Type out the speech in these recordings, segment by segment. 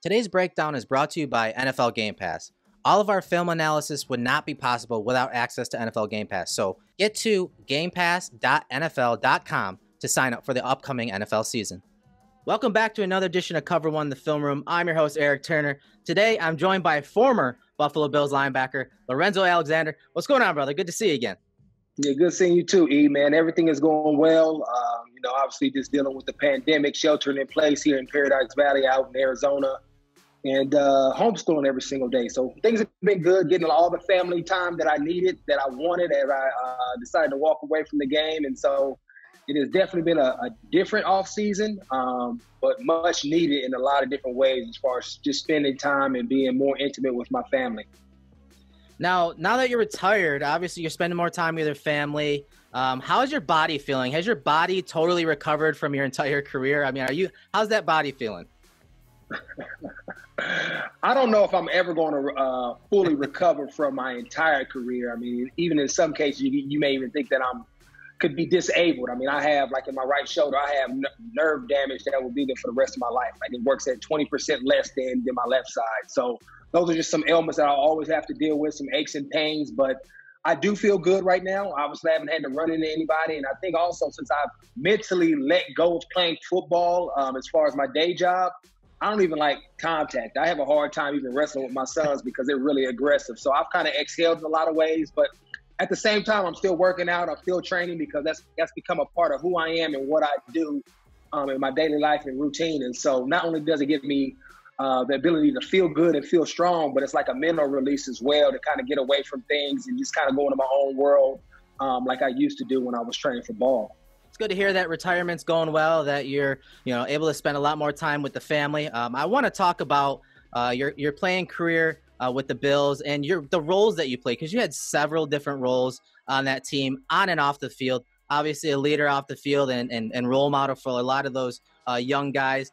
Today's breakdown is brought to you by NFL Game Pass. All of our film analysis would not be possible without access to NFL Game Pass, so get to gamepass.nfl.com to sign up for the upcoming NFL season. Welcome back to another edition of Cover One, the Film Room. I'm your host, Eric Turner. Today, I'm joined by former Buffalo Bills linebacker, Lorenzo Alexander. What's going on, brother? Good to see you again. Yeah, good seeing you too, E, man. Everything is going well. You know, obviously just dealing with the pandemic, sheltering in place here in Paradise Valley out in Arizona, and homeschooling every single day. So things have been good, getting all the family time that I needed, that I wanted, and I decided to walk away from the game. And so it has definitely been a different offseason, but much needed in a lot of different ways as far as just spending time and being more intimate with my family. Now that you're retired, obviously you're spending more time with your family. How is your body feeling? Has your body totally recovered from your entire career? I mean, how's that body feeling? I don't know if I'm ever going to fully recover from my entire career. I mean, even in some cases, you may even think that could be disabled. I mean, I have, like in my right shoulder, I have nerve damage that will be there for the rest of my life. Like it works at 20% less than my left side. So those are just some ailments that I always have to deal with, some aches and pains, but I do feel good right now. Obviously, I haven't had to run into anybody. And I think also since I've mentally let go of playing football as far as my day job, I don't even like contact. I have a hard time even wrestling with my sons because they're really aggressive. So I've kind of exhaled in a lot of ways, but at the same time, I'm still working out. I'm still training because that's become a part of who I am and what I do in my daily life and routine. And so not only does it give me the ability to feel good and feel strong, but it's like a mental release as well to kind of get away from things and just kind of go into my own world like I used to do when I was training for ball. It's good to hear that retirement's going well, that you're able to spend a lot more time with the family. I want to talk about your playing career with the Bills and the roles that you play, because you had several different roles on that team, on and off the field. Obviously, a leader off the field and role model for a lot of those young guys.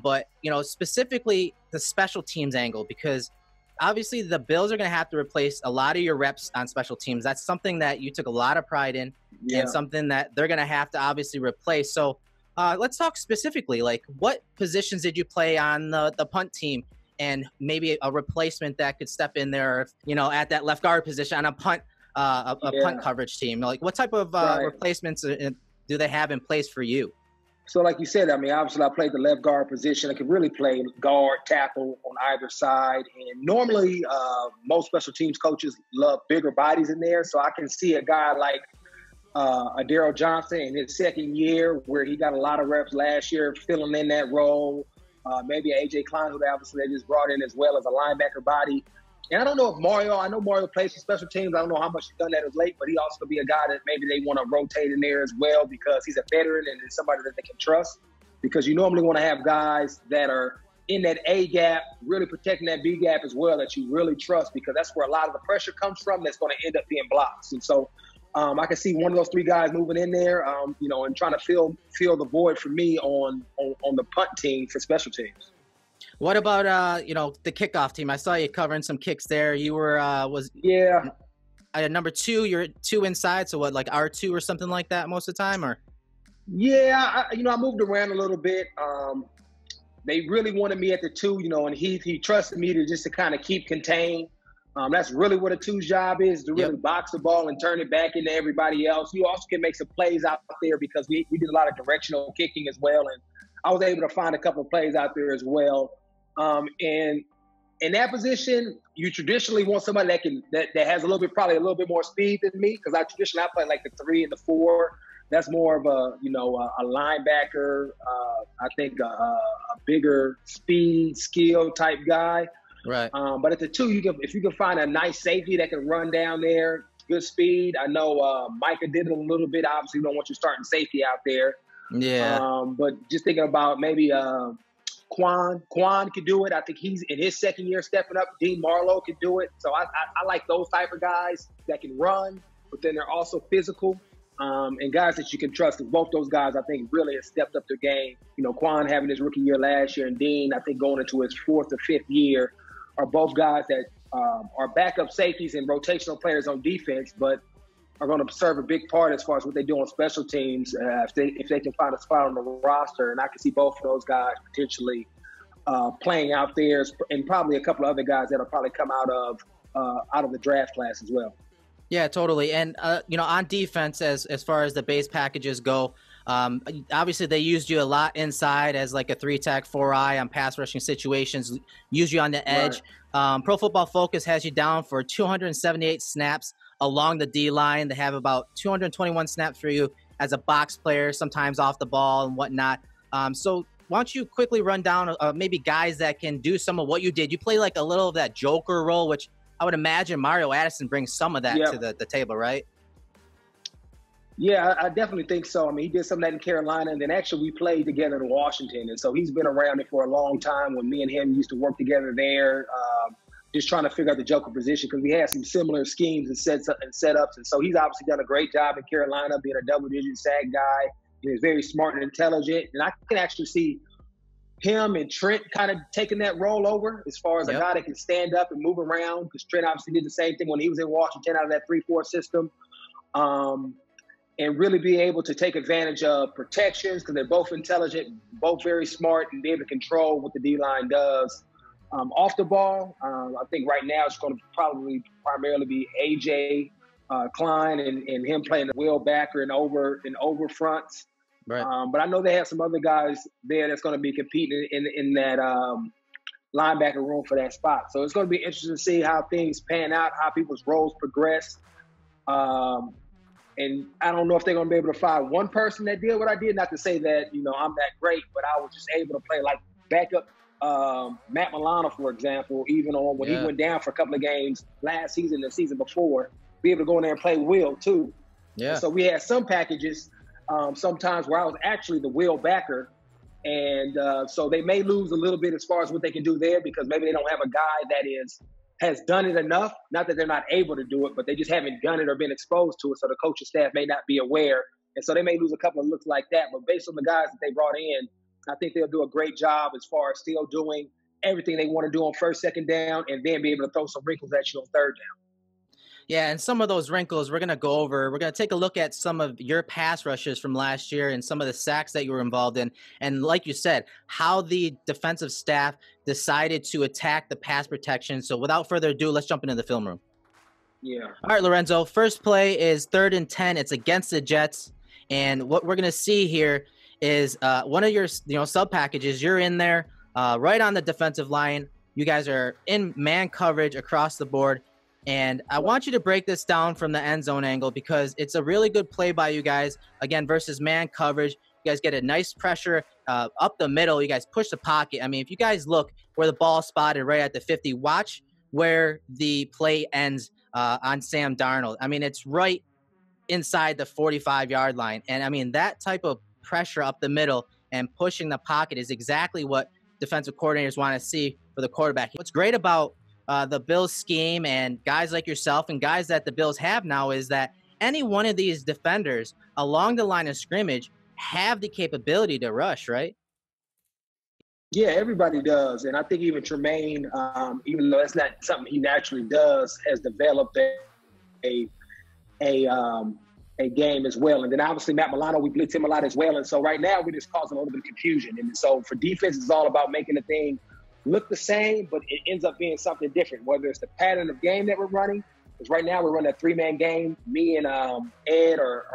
But specifically the special teams angle, because obviously the Bills are going to have to replace a lot of your reps on special teams. That's something that you took a lot of pride in, and something that they're going to have to obviously replace. So let's talk specifically, like what positions did you play on the punt team? And maybe a replacement that could step in there, at that left guard position on a punt, punt coverage team. Like, what type of replacements do they have in place for you? So, like you said, I mean, obviously, I played the left guard position. I could really play guard, tackle on either side. And normally, most special teams coaches love bigger bodies in there. So I can see a guy like a Darryl Johnson in his second year, where he got a lot of reps last year, filling in that role. Maybe A.J. Klein, who obviously they just brought in as well as a linebacker body. And I don't know if Mario, I know Mario plays for special teams. I don't know how much he's done that as late, but he also could be a guy that maybe they want to rotate in there as well because he's a veteran and it's somebody that they can trust. Because you normally want to have guys that are in that A gap, really protecting that B gap as well, that you really trust, because that's where a lot of the pressure comes from that's going to end up being blocks. And so I can see one of those three guys moving in there, and trying to fill the void for me on the punt team for special teams. What about the kickoff team? I saw you covering some kicks there. You were number two. You're two inside, so what, like R2 or something like that most of the time, or? Yeah, I moved around a little bit. They really wanted me at the two, and he trusted me to kind of keep contained. That's really what a two's job is, to really box the ball and turn it back into everybody else. You also can make some plays out there because we did a lot of directional kicking as well, and I was able to find a couple of plays out there as well. And in that position, you traditionally want somebody that has probably a little bit more speed than me, because I play like the 3 and the 4. That's more of a linebacker, I think a bigger speed, skill type guy. Right. But at the 2, if you can find a nice safety that can run down there, good speed. I know Micah did it a little bit. Obviously, we don't want you starting safety out there. Yeah. But just thinking about maybe Quan. Quan could do it. I think he's in his second year stepping up. Dean Marlowe could do it. So I like those type of guys that can run, but then they're also physical. And guys that you can trust. Both those guys, I think, really have stepped up their game. Quan having his rookie year last year, and Dean, I think, going into his 4th or 5th year, are both guys that are backup safeties and rotational players on defense, but are going to serve a big part as far as what they do on special teams if they can find a spot on the roster. And I can see both of those guys potentially playing out there, and probably a couple of other guys that'll probably come out of the draft class as well. Yeah, totally. And you know, on defense, as far as the base packages go, obviously they used you a lot inside as like a 3-tech, 4-eye on pass rushing situations. Used you on the edge. Right. Pro Football Focus has you down for 278 snaps along the D line. They have about 221 snaps for you as a box player, sometimes off the ball and whatnot. So why don't you quickly run down maybe guys that can do some of what you did? You play like a little of that joker role, which I would imagine Mario Addison brings some of that to the table, right? Yeah, I definitely think so. I mean, he did some of that in Carolina, and then actually we played together in Washington. And so he's been around it for a long time when me and him used to work together there, just trying to figure out the joker position because we had some similar schemes and setups. And so he's obviously done a great job in Carolina, being a double-digit sack guy. He's very smart and intelligent. And I can actually see him and Trent kind of taking that role over as far as a guy that can stand up and move around, because Trent obviously did the same thing when he was in Washington out of that 3-4 system. And really be able to take advantage of protections, because they're both intelligent, both very smart, and be able to control what the D-line does. Off the ball, I think right now it's going to probably primarily be A.J. Klein and him playing the wheel backer and over fronts. Right. But I know they have some other guys there that's going to be competing in that linebacker room for that spot. So it's going to be interesting to see how things pan out, how people's roles progress. And I don't know if they're going to be able to find one person that did what I did. Not to say that, you know, I'm that great, but I was just able to play like backup Matt Milano, for example, even on when he went down for a couple of games last season, the season before, be able to go in there and play Will too. Yeah. And so we had some packages sometimes where I was actually the Will backer. And so they may lose a little bit as far as what they can do there, because maybe they don't have a guy that has done it enough. Not that they're not able to do it, but they just haven't done it or been exposed to it. So the coaching staff may not be aware. And so they may lose a couple of looks like that. But based on the guys that they brought in, I think they'll do a great job as far as still doing everything they want to do on first, second down, and then be able to throw some wrinkles at you on third down. Yeah, and some of those wrinkles we're going to go over. We're going to take a look at some of your pass rushes from last year and some of the sacks that you were involved in. And like you said, how the defensive staff decided to attack the pass protection. So without further ado, let's jump into the film room. Yeah. All right, Lorenzo, first play is 3rd and 10. It's against the Jets. And what we're going to see here is one of your sub packages. You're in there right on the defensive line. You guys are in man coverage across the board. And I want you to break this down from the end zone angle, because it's a really good play by you guys, again, versus man coverage. You guys get a nice pressure up the middle. You guys push the pocket. I mean, if you guys look where the ball spotted right at the 50, watch where the play ends on Sam Darnold. I mean, it's right inside the 45-yard line. And, I mean, that type of pressure up the middle and pushing the pocket is exactly what defensive coordinators want to see for the quarterback. What's great about the Bills scheme and guys like yourself and guys that the Bills have now is that any one of these defenders along the line of scrimmage have the capability to rush, right? Yeah, everybody does. And I think even Tremaine, even though that's not something he naturally does, has developed a game as well. And then obviously Matt Milano, we blitz him a lot as well. And so right now we're just causing a little bit of confusion. And so for defense, it's all about making the thing look the same, but it ends up being something different, whether it's the pattern of game that we're running, because right now we're running a 3-man game. Me and Ed are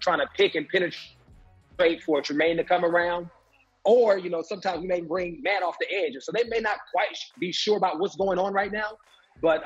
trying to pick and penetrate for Tremaine to come around. Or, you know, sometimes we may bring Matt off the edge. So they may not quite be sure about what's going on right now. But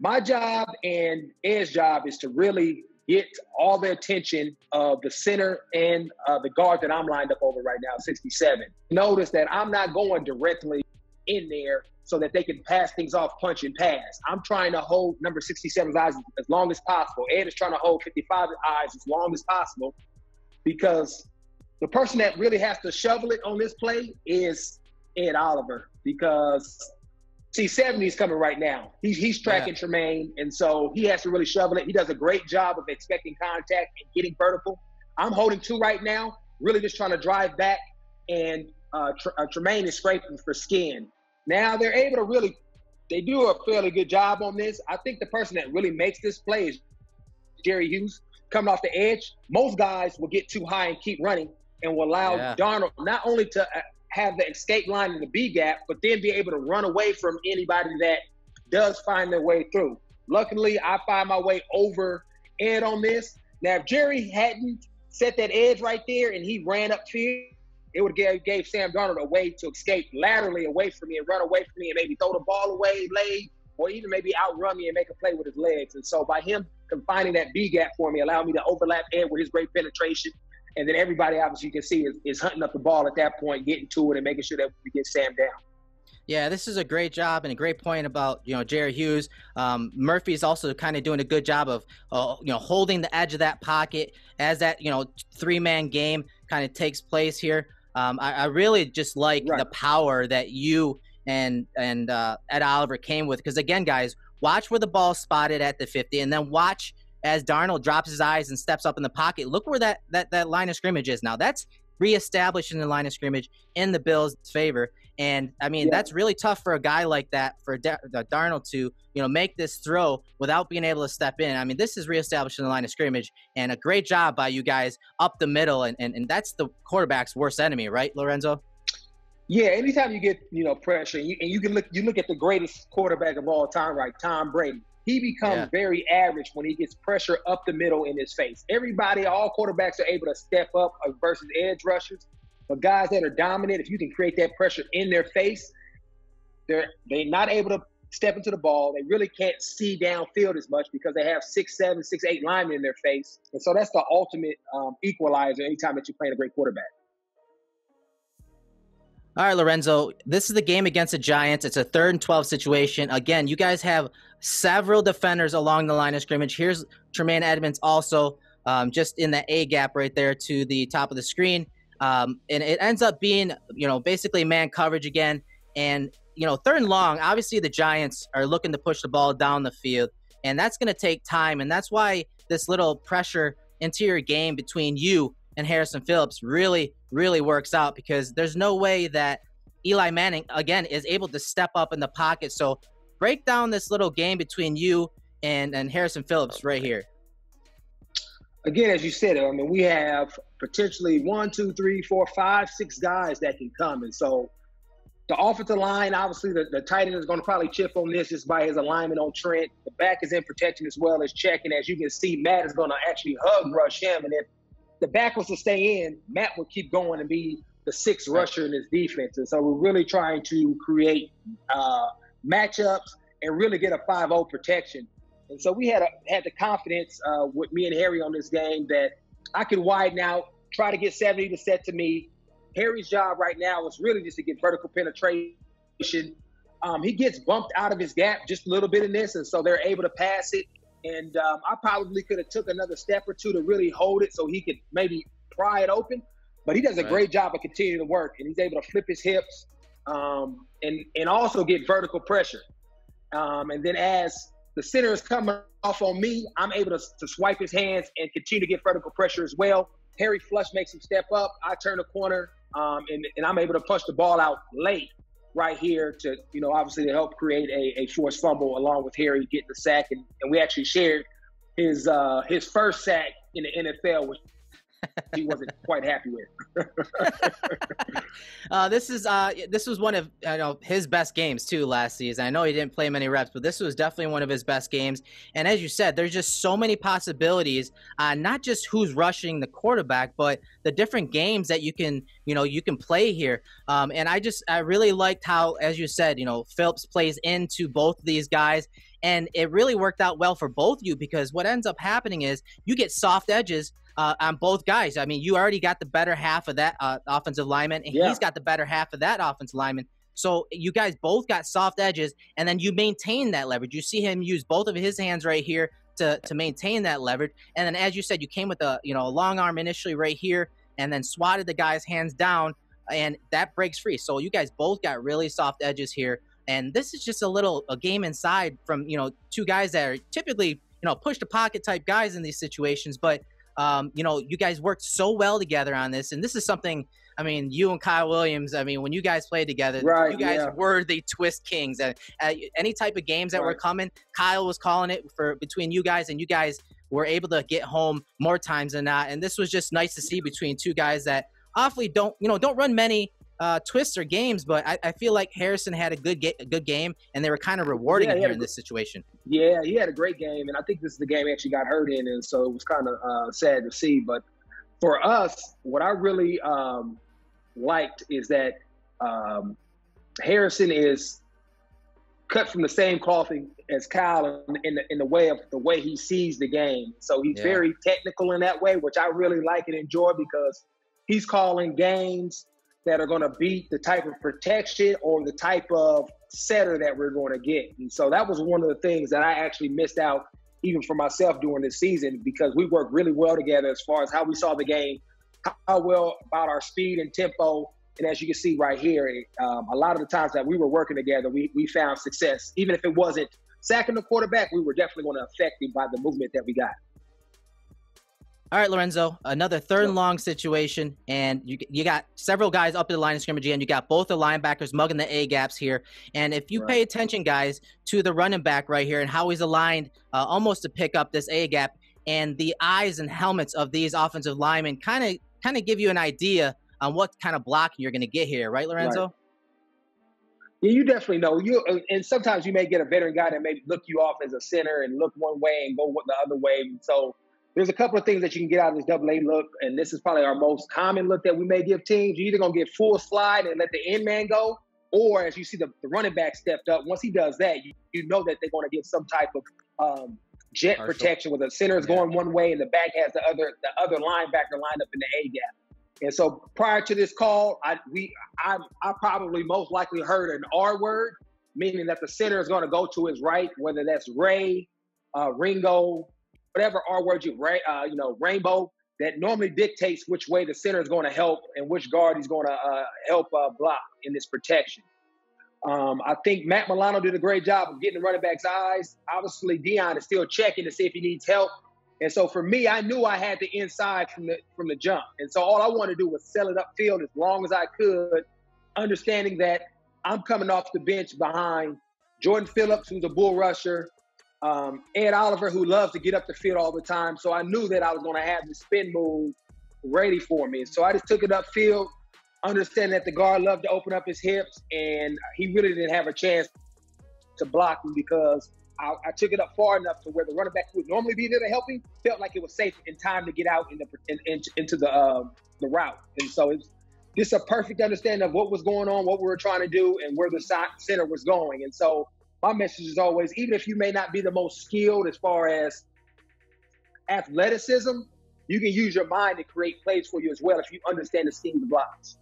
my job and Ed's job is to really get all the attention of the center and the guard that I'm lined up over right now, 67. Notice that I'm not going directly in there so that they can pass things off, punch and pass. I'm trying to hold number 67's eyes as long as possible. Ed is trying to hold 55's eyes as long as possible, because the person that really has to shovel it on this play is Ed Oliver, because C70's coming right now. He's tracking Tremaine, and so he has to really shovel it. He does a great job of expecting contact and getting vertical. I'm holding 2 right now, really just trying to drive back, and Tremaine is scraping for skin. Now they're able to really, they do a fairly good job on this. I think the person that really makes this play is Jerry Hughes coming off the edge. Most guys will get too high and keep running and will allow Darnold not only to have the escape line in the B gap, but then be able to run away from anybody that does find their way through. Luckily, I find my way over Ed on this. Now, if Jerry hadn't set that edge right there and he ran up field, it would have gave Sam Darnold a way to escape laterally away from me and run away from me and maybe throw the ball away late or even maybe outrun me and make a play with his legs. And so by him confining that B gap for me, allowed me to overlap Ed with his great penetration. And then everybody, obviously, you can see is hunting up the ball at that point, getting to it and making sure that we get Sam down. Yeah, this is a great job and a great point about, you know, Jerry Hughes. Murphy's also kind of doing a good job of, you know, holding the edge of that pocket as that, you know, three-man game kind of takes place here. I really just like the power that you and Ed Oliver came with. Because, again, guys, watch where the ball's spotted at the 50 and then watch as Darnold drops his eyes and steps up in the pocket. Look where that line of scrimmage is now. That's reestablishing the line of scrimmage in the Bills' favor. And, I mean, that's really tough for a guy like that, for Darnold to, you know, make this throw without being able to step in. I mean, this is reestablishing the line of scrimmage, and a great job by you guys up the middle, and that's the quarterback's worst enemy, right, Lorenzo? Yeah, anytime you get, you know, pressure, and you can look at the greatest quarterback of all time, right, Tom Brady. He becomes very average when he gets pressure up the middle in his face. Everybody, all quarterbacks are able to step up versus edge rushers. But guys that are dominant, if you can create that pressure in their face, they're not able to step into the ball. They really can't see downfield as much because they have 6'7", 6'8" linemen in their face. And so that's the ultimate equalizer anytime that you're playing a great quarterback. All right, Lorenzo, this is the game against the Giants. It's a 3rd and 12 situation. Again, you guys have several defenders along the line of scrimmage. Here's Tremaine Edmonds also just in the A gap right there to the top of the screen. And it ends up being, you know, basically man coverage again. And, you know, 3rd and long, obviously the Giants are looking to push the ball down the field. And that's going to take time. And that's why this little pressure interior game between you and Harrison Phillips really works out, because there's no way that Eli Manning, again, is able to step up in the pocket. So break down this little game between you and Harrison Phillips right here. Again, as you said, I mean, we have potentially 1, 2, 3, 4, 5, 6 guys that can come. And so the offensive line, obviously the tight end is going to probably chip on this just by his alignment on Trent. The back is in protection as well as checking. As you can see, Matt is going to actually hug rush him. And if the back was to stay in, Matt would keep going and be the 6th rusher in his defense. And so we're really trying to create matchups and really get a 5-0 protection. And so we had the confidence with me and Harry on this game that I could widen out, try to get 70 to set to me. Harry's job right now is really just to get vertical penetration. He gets bumped out of his gap just a little bit in this, and so they're able to pass it. And I probably could have took another step or two to really hold it so he could maybe pry it open. But he does a great job of continuing to work, and he's able to flip his hips and also get vertical pressure. And then as the center is coming off on me, I'm able to swipe his hands and continue to get vertical pressure as well. Harry Flush makes him step up. I turn the corner, and I'm able to push the ball out late right here to, you know, obviously to help create a forced fumble along with Harry getting the sack. And we actually shared his first sack in the NFL, which he wasn't quite happy with. This was one of his best games too last season. I know he didn't play many reps, but this was definitely one of his best games. And as you said, there's just so many possibilities, not just who's rushing the quarterback, but the different games that you can play here. And I really liked how, as you said, you know, Phillips plays into both of these guys. And it really worked out well for both of you, because what ends up happening is you get soft edges on both guys. I mean, you already got the better half of that offensive lineman, and he's got the better half of that offensive lineman. So you guys both got soft edges, and then you maintain that leverage. You see him use both of his hands right here to maintain that leverage. And then, as you said, you came with a long arm initially right here, and then swatted the guy's hands down, and that breaks free. So you guys both got really soft edges here. And this is just a game inside from, you know, two guys that are typically, you know, push to pocket type guys in these situations. But, you know, you guys worked so well together on this. And this is something, I mean, you and Kyle Williams, I mean, when you guys played together, you guys were the twist kings. And any type of games that were coming, Kyle was calling it for between you guys, and you guys were able to get home more times than not. And this was just nice to see between two guys that awfully don't run many twists or games, but I feel like Harrison had a good game, and they were kind of rewarding him here in this situation. Yeah, he had a great game, and I think this is the game he actually got hurt in, and so it was kind of sad to see. But for us, what I really liked is that Harrison is cut from the same cloth as Kyle in the way of the way he sees the game. So he's very technical in that way, which I really like and enjoy, because he's calling games that are going to beat the type of protection or the type of setter that we're going to get. And so that was one of the things that I actually missed out, even for myself, during this season, because we worked really well together as far as how we saw the game, how well about our speed and tempo. And as you can see right here, a lot of the times that we were working together, we found success. Even if it wasn't sacking the quarterback, we were definitely going to affect him by the movement that we got. All right, Lorenzo, another third and long situation, and you got several guys up at the line of scrimmage, and you got both the linebackers mugging the A-gaps here. And if you pay attention, guys, to the running back right here and how he's aligned almost to pick up this A-gap, and the eyes and helmets of these offensive linemen kind of give you an idea on what kind of blocking you're going to get here, right, Lorenzo? Right. Yeah, you definitely know. And sometimes you may get a veteran guy that may look you off as a center and look one way and go the other way. And so there's a couple of things that you can get out of this double-A look, and this is probably our most common look that we may give teams. You're either going to get full slide and let the end man go, or as you see the running back stepped up, once he does that, you know that they're going to get some type of jet partial protection, where the center is going one way and the back has the other linebacker lined up in the A-gap. And so prior to this call, I probably most likely heard an R word, meaning that the center is going to go to his right, whether that's Ray, Ringo, whatever R word rainbow, that normally dictates which way the center is going to help and which guard he's going to help block in this protection. I think Matt Milano did a great job of getting the running back's eyes. Obviously, Deion is still checking to see if he needs help. And so for me, I knew I had the inside from the jump. And so all I wanted to do was sell it upfield as long as I could, understanding that I'm coming off the bench behind Jordan Phillips, who's a bull rusher, Ed Oliver, who loves to get up the field all the time. So I knew that I was going to have the spin move ready for me. So I just took it upfield, understanding that the guard loved to open up his hips, and he really didn't have a chance to block me, because I took it up far enough to where the running back who would normally be there to help him felt like it was safe in time to get out into the route. And so it's just a perfect understanding of what was going on, what we were trying to do, and where the center was going. And so my message is always, even if you may not be the most skilled as far as athleticism, you can use your mind to create plays for you as well if you understand the scheme of blocks.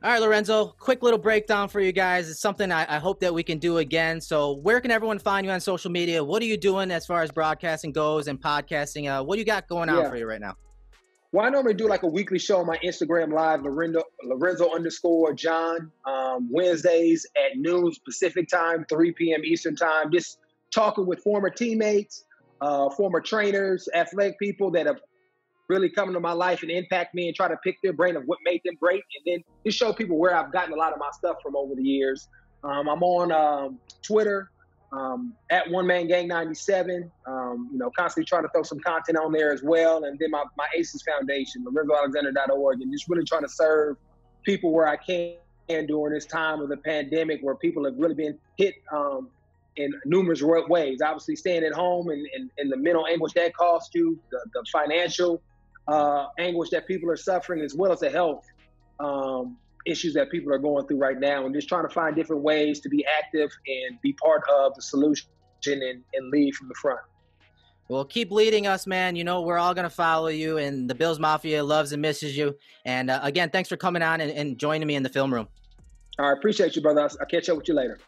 All right, Lorenzo, quick little breakdown for you guys. It's something I hope that we can do again. So where can everyone find you on social media? What are you doing as far as broadcasting goes and podcasting? What do you got going on for you right now? Well, I normally do like a weekly show on my Instagram Live, Lorenzo_John, Wednesdays at noon Pacific time, 3 p.m. Eastern time, just talking with former teammates, former trainers, athletic people that have really come into my life and impact me, and try to pick their brain of what made them great, and then just show people where I've gotten a lot of my stuff from over the years. I'm on Twitter, at OneManGang97, constantly trying to throw some content on there as well. And then my ACES Foundation, lorenzoalexander.org, and just really trying to serve people where I can during this time of the pandemic, where people have really been hit in numerous ways. Obviously, staying at home and the mental anguish that cost you, the financial anguish that people are suffering, as well as the health issues that people are going through right now, and just trying to find different ways to be active and be part of the solution and lead from the front. Well, keep leading us, man. You know, we're all going to follow you, and the Bills Mafia loves and misses you. And again, thanks for coming on and joining me in the film room. I appreciate you, brother. I'll catch up with you later.